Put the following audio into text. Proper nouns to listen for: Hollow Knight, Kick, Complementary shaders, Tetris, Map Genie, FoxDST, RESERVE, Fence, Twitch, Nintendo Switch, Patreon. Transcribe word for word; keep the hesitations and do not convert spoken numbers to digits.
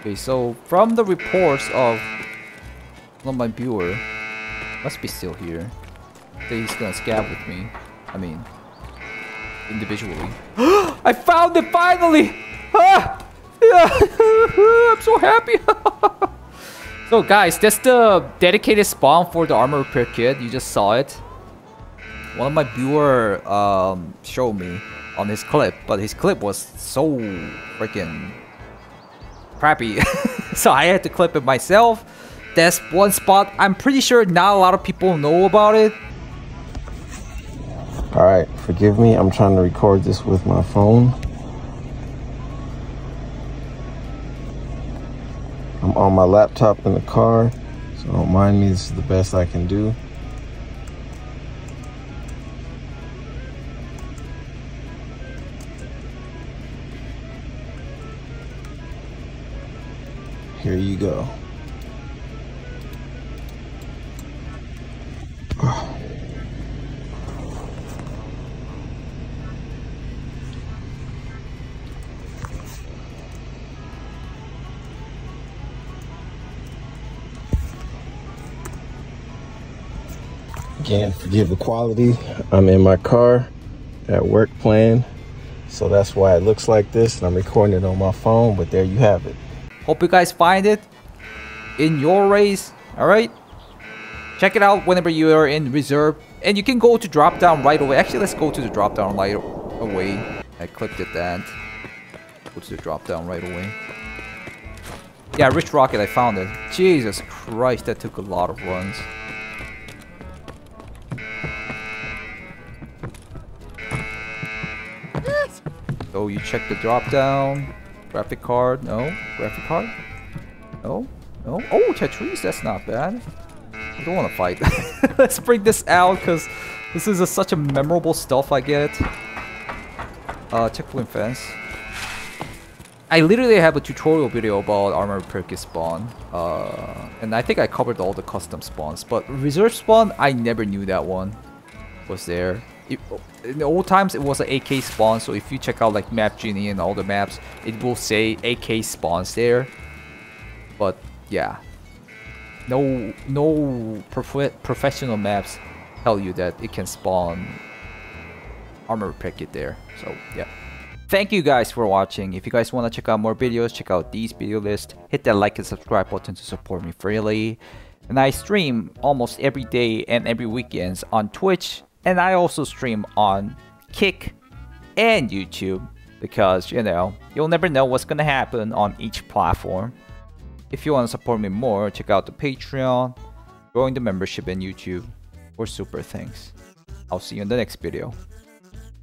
Okay, so from the reports of my viewer, must be still here. I think he's gonna scab with me. I mean, individually. I found it finally! Ah! I'm so happy! So guys, that's the dedicated spawn for the armor repair kit. You just saw it. One of my viewer um, showed me on his clip, but his clip was so freaking crappy. So I had to clip it myself. That's one spot. I'm pretty sure not a lot of people know about it. All right, forgive me. I'm trying to record this with my phone. I'm on my laptop in the car, so don't mind me. This is the best I can do. Here you go. Again, forgive the quality. I'm in my car at work playing, so that's why it looks like this, and I'm recording it on my phone, but there you have it. Hope you guys find it in your race, all right? Check it out whenever you are in reserve, and you can go to drop down right away. Actually, let's go to the drop down right away. I clicked at that. Go to the drop down right away. Yeah, Rich Rocket, I found it. Jesus Christ, that took a lot of runs. So you check the drop down, graphic card, no, graphic card, no, no, oh Tetris, that's not bad. I don't want to fight. Let's bring this out because this is a, such a memorable stuff I get. Uh, checkpoint fence. I literally have a tutorial video about armor repair kit spawn, uh, and I think I covered all the custom spawns, but reserve spawn, I never knew that one was there. It, in the old times, it was an A K spawn, so if you check out like Map Genie and all the maps, it will say A K spawns there. But yeah, no no prof professional maps tell you that it can spawn armor repair kit there. So yeah, thank you guys for watching. If you guys want to check out more videos, check out these video lists. Hit that like and subscribe button to support me freely. And I stream almost every day and every weekends on Twitch. And I also stream on Kick and YouTube because, you know, you'll never know what's gonna happen on each platform. If you want to support me more, check out the Patreon, join the membership in YouTube, or super thanks. I'll see you in the next video.